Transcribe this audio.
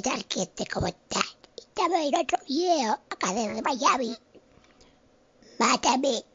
tal gente? ¿Cómo está? Estamos en otro video acá de Miami. Mátame.